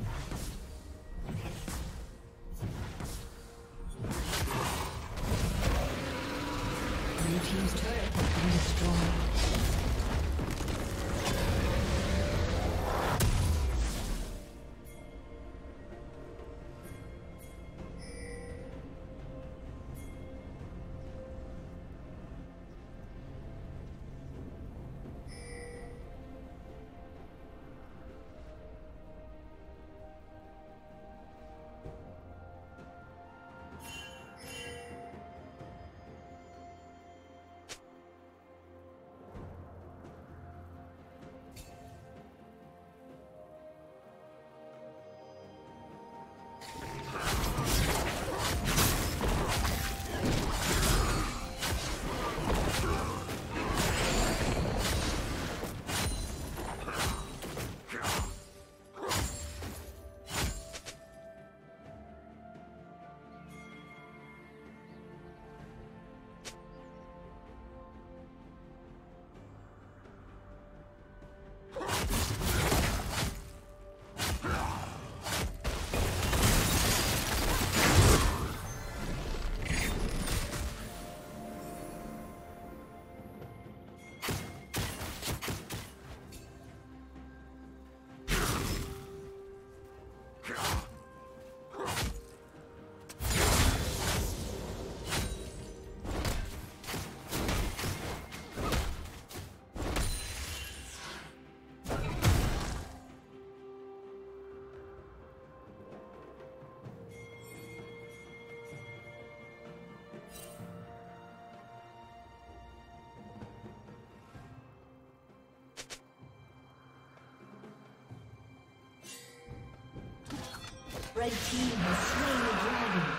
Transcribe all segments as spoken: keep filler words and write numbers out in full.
Blue team's turret has been Red team has slain the dragon.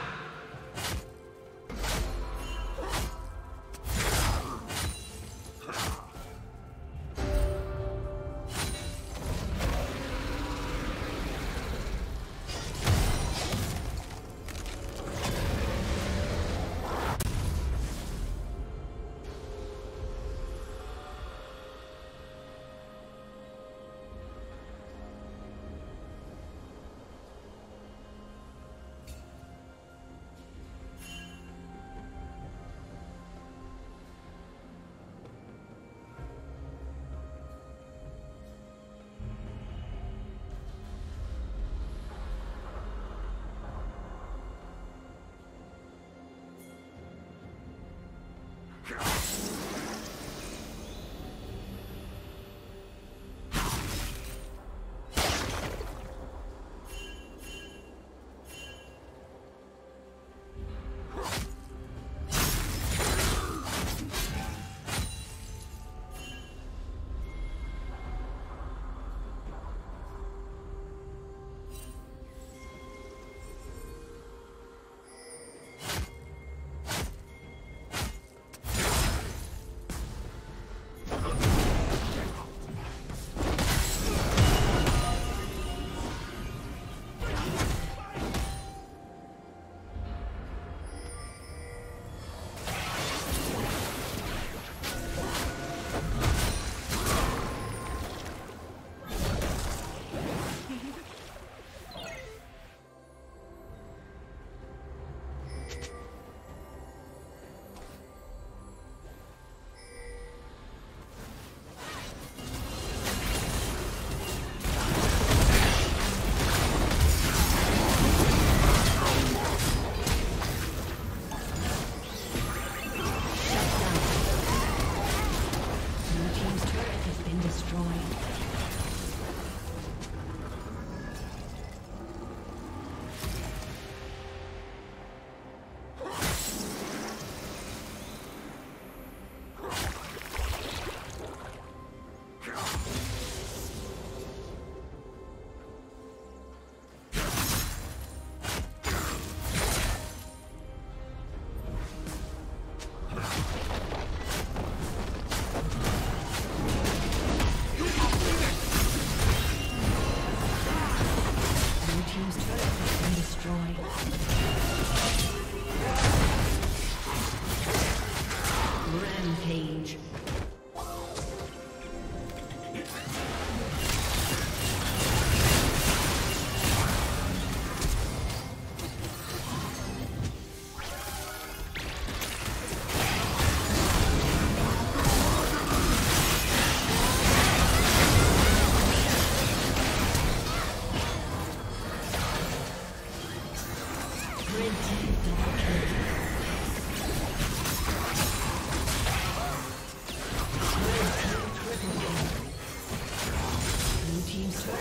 Team's turret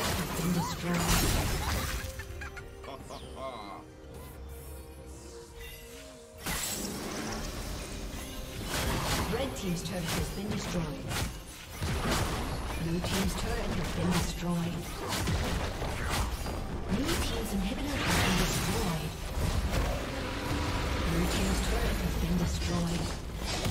has been destroyed. Blue team's turret has been destroyed. Blue team's inhibitor has been destroyed. Blue team's turret has been destroyed.